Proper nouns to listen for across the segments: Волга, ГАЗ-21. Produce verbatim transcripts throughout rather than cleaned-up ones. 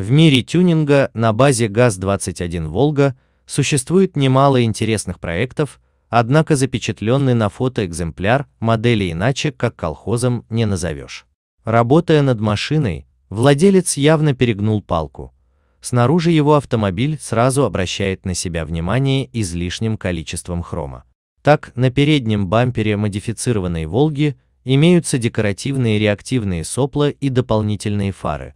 В мире тюнинга на базе ГАЗ двадцать один «Волга» существует немало интересных проектов, однако запечатленный на фото экземпляр модели иначе как колхозом не назовешь. Работая над машиной, владелец явно перегнул палку. Снаружи его автомобиль сразу обращает на себя внимание излишним количеством хрома. Так, на переднем бампере модифицированной «Волги» имеются декоративные реактивные сопла и дополнительные фары,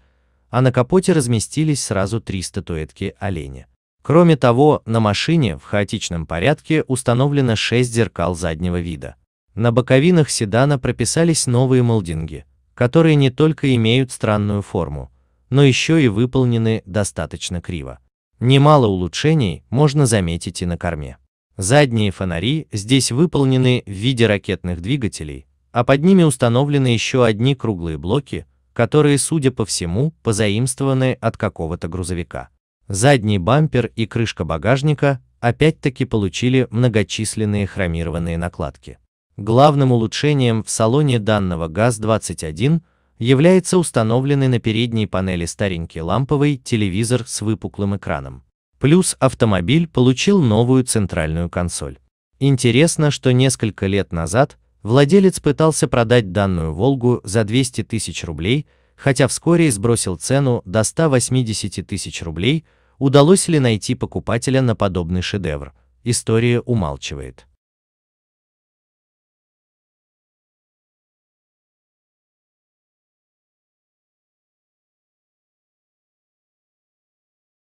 а на капоте разместились сразу три статуэтки оленя. Кроме того, на машине в хаотичном порядке установлено шесть зеркал заднего вида. На боковинах седана прописались новые молдинги, которые не только имеют странную форму, но еще и выполнены достаточно криво. Немало улучшений можно заметить и на корме. Задние фонари здесь выполнены в виде ракетных двигателей, а под ними установлены еще одни круглые блоки, которые, судя по всему, позаимствованы от какого-то грузовика. Задний бампер и крышка багажника опять-таки получили многочисленные хромированные накладки. Главным улучшением в салоне данного ГАЗ двадцать один является установленный на передней панели старенький ламповый телевизор с выпуклым экраном. Плюс автомобиль получил новую центральную консоль. Интересно, что несколько лет назад владелец пытался продать данную «Волгу» за двести тысяч рублей, хотя вскоре сбросил цену до ста восьмидесяти тысяч рублей. Удалось ли найти покупателя на подобный шедевр, история умалчивает.